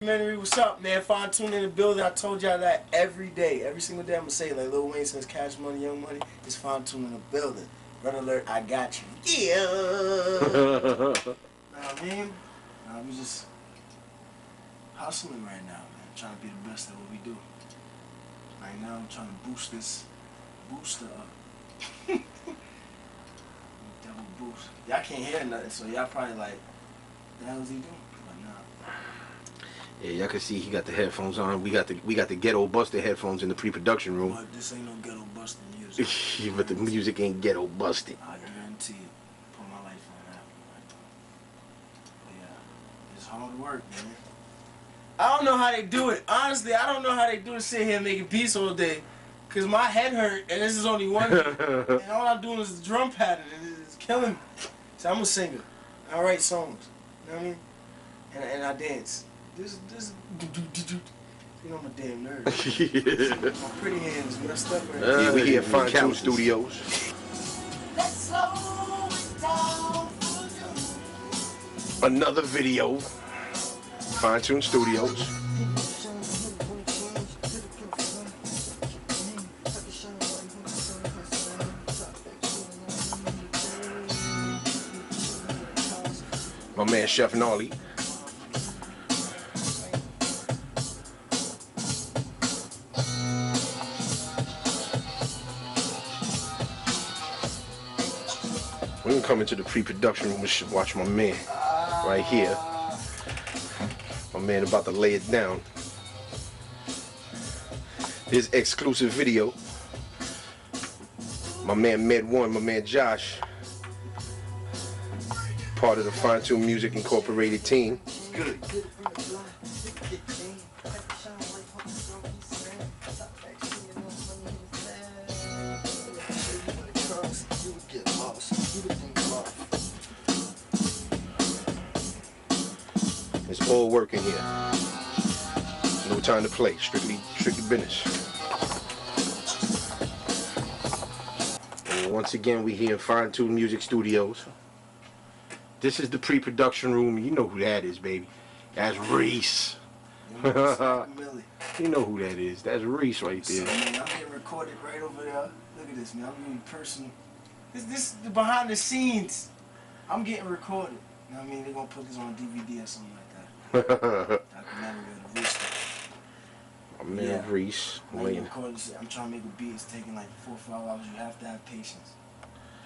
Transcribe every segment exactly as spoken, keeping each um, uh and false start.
What's up, man? Fine tune in the building. I told y'all that every day, every single day. I'm gonna say it. Like Lil Wayne says, Cash Money, Young Money. It's fine tune in the building. Red alert, I got you. Yeah. Know what I mean? I'm just hustling right now, man. I'm trying to be the best at what we do. Right now, I'm trying to boost this booster up. Double boost. Y'all can't hear nothing, so y'all probably like, the hell is he doing? But nah. Yeah, y'all can see he got the headphones on. We got the we got the ghetto buster headphones in the pre-production room. But this ain't no ghetto busting music. But the music ain't ghetto busting. I guarantee it. Put my life on that. But yeah, it's hard work, man. I don't know how they do it. Honestly, I don't know how they do it. Sit here making beats all day, cause my head hurt, and this is only one. And all I'm doing is the drum pattern, and it's killing me. So I'm a singer. I write songs. You know what I mean? And and I dance. This, this, you know, I'm a damn nerd. Yeah. My pretty hands messed up right now. Yeah, we here at Fine Tune Studios. Let's slow it down for you. Another video. Fine Tune Studios. My man, Chef Nolly. We're gonna come into the pre-production room and watch my man right here. My man about to lay it down. This exclusive video. My man Med One, my man Josh. Part of the Fine Tune Music Incorporated team. Good. It's all working here. No time to play. Strictly, strictly business. And once again, we here in Fine Tune Music Studios. This is the pre-production room. You know who that is, baby. That's Reese. You know, you know who that is. That's Reese right there. So, man, I'm getting recorded right over there. Look at this, man. I'm getting personal. This, this is the behind the scenes. I'm getting recorded. You know what I mean? They're gonna put this on D V D or something like that. My man, yeah. Reese. I'm trying to make a beat. It's taking like four or five hours. You have to have patience.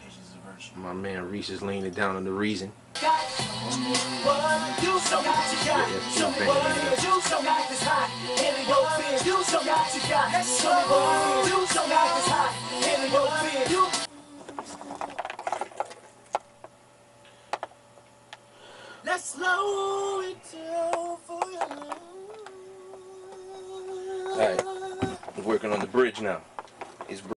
Patience is a virtue. My man Reese is laying it down on the reason. Let's slow it down for you. Alright, we're working on the bridge now. It's